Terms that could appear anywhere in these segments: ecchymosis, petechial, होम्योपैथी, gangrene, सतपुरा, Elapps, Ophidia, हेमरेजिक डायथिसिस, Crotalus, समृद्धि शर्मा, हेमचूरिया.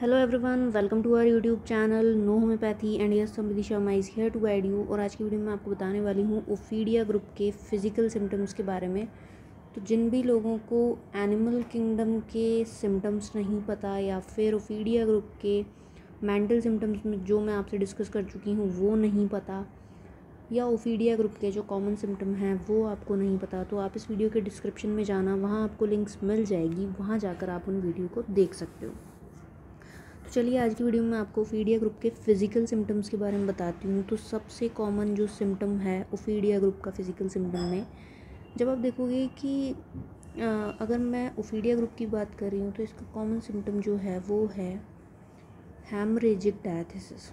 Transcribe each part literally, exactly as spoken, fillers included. Hello everyone, welcome to our YouTube channel no होम्योपैथी and yes समृद्धि शर्मा is here to guide you. और आज की video में आपको बताने वाली हूँ ओफिडिया ग्रुप के फिजिकल सिम्टम्स के बारे में। तो जिन भी लोगों को एनिमल किंगडम के सिम्टम्स नहीं पता या फिर ओफिडिया ग्रुप के मेंटल सिम्टम्स में जो मैं आपसे डिस्कस कर चुकी हूँ वो नहीं पता, या ओफिडिया ग्रुप के जो कॉमन सिम्टम हैं वो आपको नहीं पता, तो आप इस वीडियो के डिस्क्रिप्शन में जाना, वहाँ आपको लिंक्स मिल जाएगी, वहाँ जाकर आप उन वीडियो को देख सकते हो। तो चलिए आज की वीडियो में आपको ओफिडिया ग्रुप के फिजिकल सिम्टम्स के बारे में बताती हूँ। तो सबसे कॉमन जो सिम्टम है ओफिडिया ग्रुप का फिजिकल सिम्टम में, जब आप देखोगे कि अगर मैं ओफिडिया ग्रुप की बात कर रही हूँ तो इसका कॉमन सिम्टम जो है वो है हेमरेजिक डायथिसिस,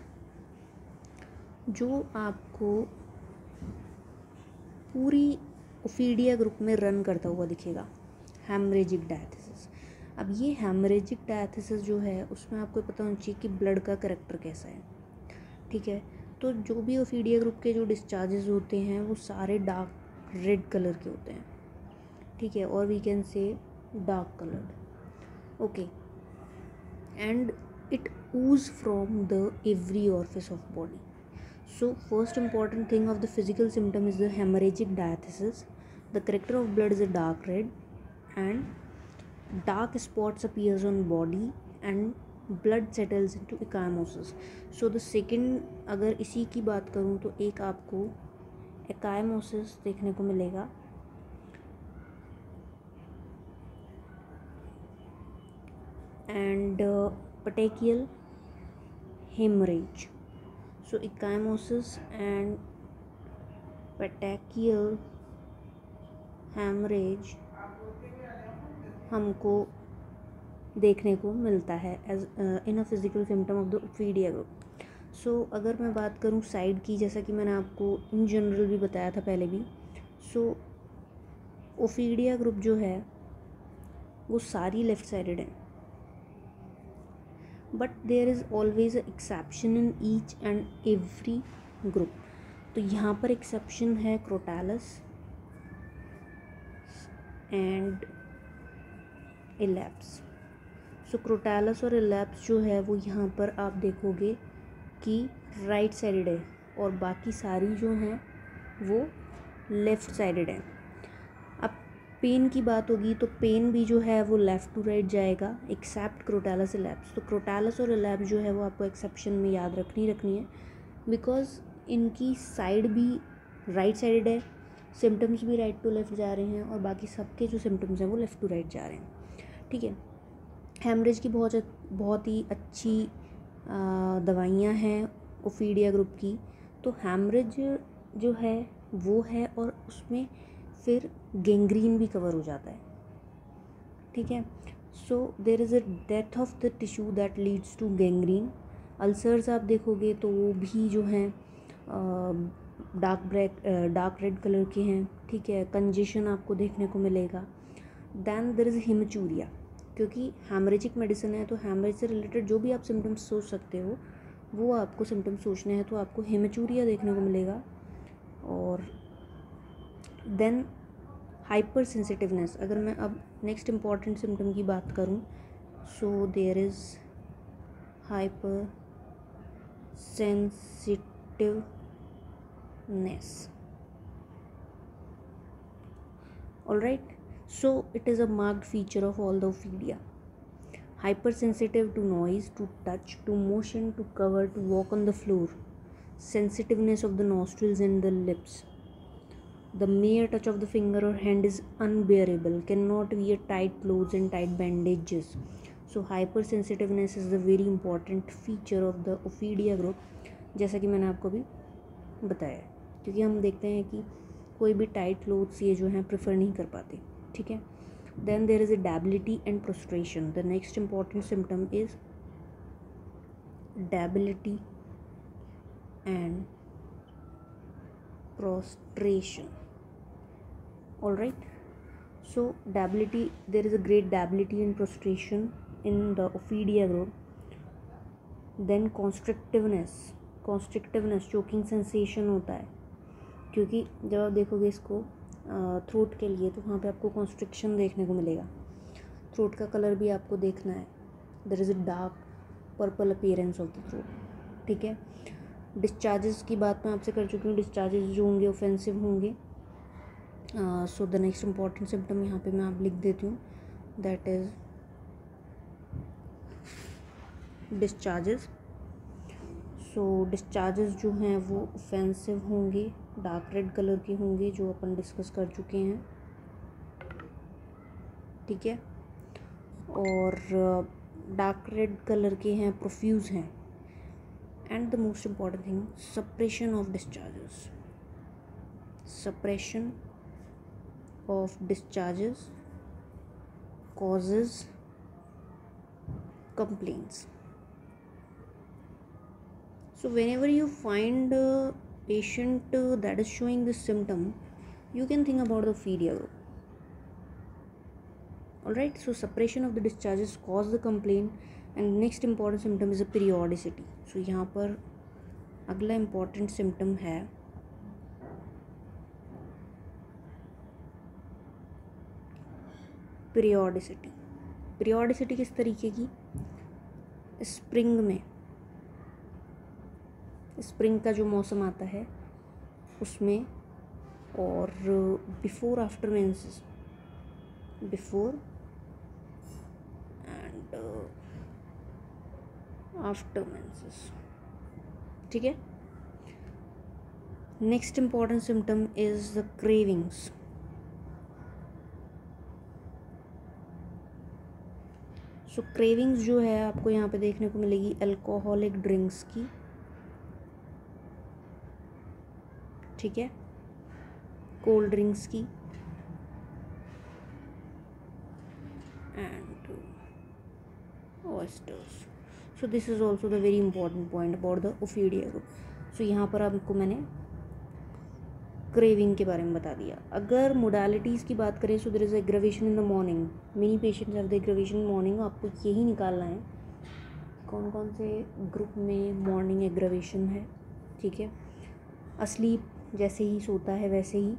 जो आपको पूरी ओफिडिया ग्रुप में रन करता हुआ दिखेगा। हेमरेजिक डायथिसिस, अब ये हेमरेजिक डायथिसिस जो है उसमें आपको पता होना चाहिए कि ब्लड का करैक्टर कैसा है, ठीक है। तो जो भी ओफिडिया ग्रुप के जो डिस्चार्जेस होते हैं वो सारे डार्क रेड कलर के होते हैं, ठीक है, और वी कैन से dark coloured, okay, and it ooze from the every orifice of body. So first important thing of the physical symptom is the हेमरेजिक डायथिसिस। The character of blood is a dark red and dark spots appears on body and blood settles into ecchymosis. So the second, अगर इसी की बात करूँ तो एक आपको ecchymosis देखने को मिलेगा, and uh, petechial hemorrhage. So ecchymosis and petechial hemorrhage हमको देखने को मिलता है as in a physical symptom of the Ophidia group. So अगर मैं बात करूँ साइड की, जैसा कि मैंने आपको इन जनरल भी बताया था पहले भी, सो ओफिडिया ग्रुप जो है वो सारी लेफ़्ट साइडेड है, but there is always a exception in each and every group. तो यहाँ पर एक्सेप्शन है crotalus and elaps. So crotalus और एलैप्स जो है वो यहाँ पर आप देखोगे कि राइट साइडेड है और बाकी सारी जो हैं वो लेफ़्ट साइडेड है। अब पेन की बात होगी तो पेन भी जो है वो लेफ़्ट टू राइट जाएगा एक्सेप्ट क्रोटालस एलैप्स। तो क्रोटालस और एलैप्स जो है वो आपको एक्सेप्शन में याद रखनी रखनी है, बिकॉज इनकी साइड भी राइट साइडेड है, सिम्टम्स भी राइट टू लेफ़्ट जा रहे हैं और बाकी सबके जो सिम्टम्स हैं वो लेफ़्ट टू राइट जा रहे हैं, ठीक है। हेमरेज की बहुत बहुत ही अच्छी दवाइयाँ हैं ओफिडिया ग्रुप की। तो हेमरेज जो है वो है और उसमें फिर गैंग्रीन भी कवर हो जाता है, ठीक है। So there is a death of the tissue that leads to gangrene. Ulcers आप देखोगे तो वो भी जो हैं dark black dark red colour के हैं, ठीक है। कंजेशन आपको देखने को मिलेगा। दैन देयर इज़ हेमचूरिया, क्योंकि हेमरेजिक मेडिसिन है तो हेमरेज से रिलेटेड जो भी आप सिम्टम्स सोच सकते हो वो आपको सिम्टम्स सोचने हैं, तो आपको हेमचूरिया देखने को मिलेगा। और देन हाइपर सेंसिटिवनेस, अगर मैं अब नेक्स्ट इम्पॉर्टेंट सिम्टम की बात करूँ, so there is hyper sensitiveness, all right. So it is a marked feature of all the Ophidia. Hypersensitive to noise, to touch, to motion, to cover, to walk on the floor. Sensitiveness of the nostrils and the lips. The mere touch of the finger or hand is unbearable. Cannot wear tight clothes and tight bandages. So hypersensitiveness is the very important feature of the Ophidia group. जैसा कि मैंने आपको भी बताया, क्योंकि हम देखते हैं कि कोई भी tight clothes ये जो हैं prefer नहीं कर पाते, ठीक है। Then there is a debility and prostration. The next important symptom is debility and prostration, all right. So debility, there is a great debility and prostration in the Ophidia group. Then constrictiveness, constrictiveness choking sensation होता है, क्योंकि जब आप देखोगे इसको throat uh, के लिए तो वहाँ पे आपको कॉन्स्ट्रिक्शन देखने को मिलेगा। थ्रोट का कलर भी आपको देखना है। There is a dark purple appearance of the throat. ठीक है, डिस्चार्जेस की बात मैं आपसे कर चुकी हूँ। डिस्चार्जेस जो होंगे ऑफेंसिव होंगे। So the next important symptom यहाँ पे मैं आप लिख देती हूँ, that is discharges. So discharges जो हैं वो ऑफेंसिव होंगी, डार्क रेड कलर की होंगी, जो अपन डिस्कस कर चुके हैं। ठीक है, और डार्क रेड कलर के हैं, प्रोफ्यूज हैं। And the most important thing, suppression of discharges, suppression of discharges causes complaints. So whenever you find a patient that is showing this symptom, you can think about the Ophidia group. Alright, so suppression of the discharges cause the complaint, and next important symptom is the periodicity. So यहाँ पर अगला important symptom है periodicity. Periodicity किस तरीके की? Spring में, spring का जो मौसम आता है उसमें, और before after menses, before and after menses. ठीक है, next important symptom is the cravings. So cravings जो है आपको यहाँ पे देखने को मिलेगी अल्कोहलिक ड्रिंक्स की। ठीक है, कोल्ड ड्रिंक्स की and oysters. So this is also the very important point about the Ophidia group. So यहाँ पर आपको मैंने क्रेविंग के बारे में बता दिया। अगर मोडालिटीज़ की बात करें, so there is aggravation in the morning. Many patients have the aggravation in morning. आपको यही निकालना है कौन कौन से ग्रुप में मॉर्निंग एग्रेवेशन है। ठीक है, असली जैसे ही सोता है वैसे ही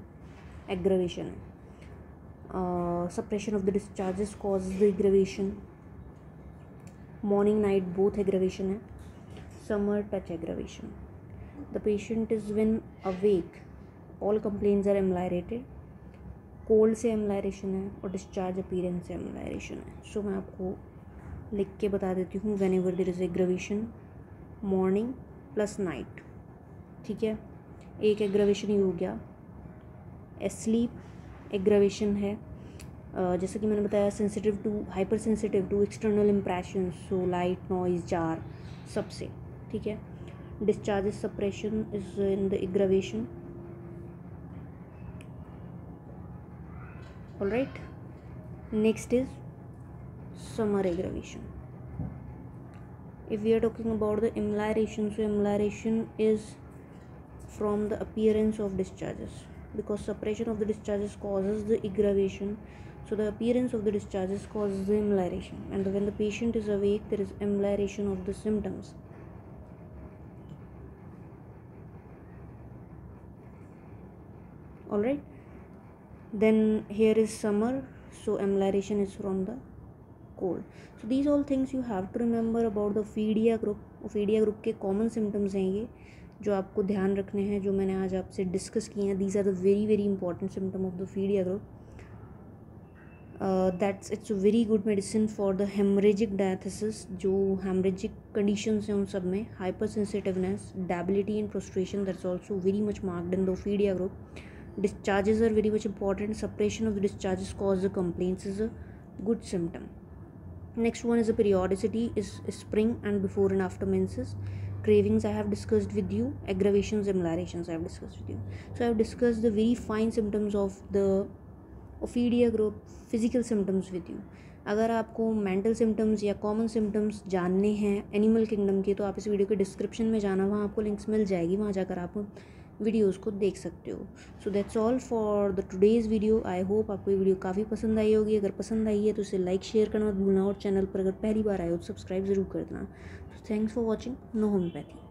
एग्रवेशन है। Suppression of the discharges cause the aggravation. Morning night both aggravation है। Summer touch aggravation. The patient is when awake, all complaints are ameliorated. Cold से एमलायरेशन है और डिस्चार्ज अपीयरेंस से एमलायरेशन है। सो so, मैं आपको लिख के बता देती हूँ, whenever there is aggravation morning plus night. ठीक है, एक एग्रवेशन ही हो गया। स्लीप एग्रवेशन है, जैसे कि मैंने बताया, sensitive to, hyper sensitive to external impression, so light, noise, jar, सबसे। ठीक है, discharges suppression is in the aggravation. Alright, next is summer aggravation. If we are talking about the amelioration, so amelioration is from the appearance of discharges, because suppression of the discharges causes the aggravation, so the appearance of the discharges causes the amelioration, and when the patient is awake there is amelioration of the symptoms. All right, then here is summer, so amelioration is from the cold. So these all things you have to remember about the Ophidia group. Ophidia group के common symptoms हैं ये, जो आपको ध्यान रखने हैं, जो मैंने आज आपसे डिस्कस किए हैं। These are the very very important symptom of the Ophidia group. That's it's very good medicine for the हेमरेजिक डायथिसिस। जो हेमरेजिक कंडीशंस हैं उन सब में hyper sensitiveness, debility and prostration, that's also very much marked in the Ophidia group. Discharges are very much important. Suppression of the discharges cause the complaints is a good symptom. Next one is a periodicity, is spring and before and after menses. Cravings I have discussed with you. Aggravations, ameliorations I have discussed with you. So I have discussed the very fine symptoms of the Ophidia group, physical symptoms with you. अगर आपको mental symptoms या common symptoms जानने हैं animal kingdom के, तो आप इस video के description में जाना, वहाँ आपको links मिल जाएगी, वहाँ जाकर आप videos को देख सकते हो। So that's all for the today's video. I hope आपको ये video काफ़ी पसंद आई होगी। अगर पसंद आई है तो इसे like, share करना मत भूलना, और चैनल पर अगर पहली बार आए हो तो सब्सक्राइब ज़रूर कर देना। Thanks for watching no होम्योपैथी।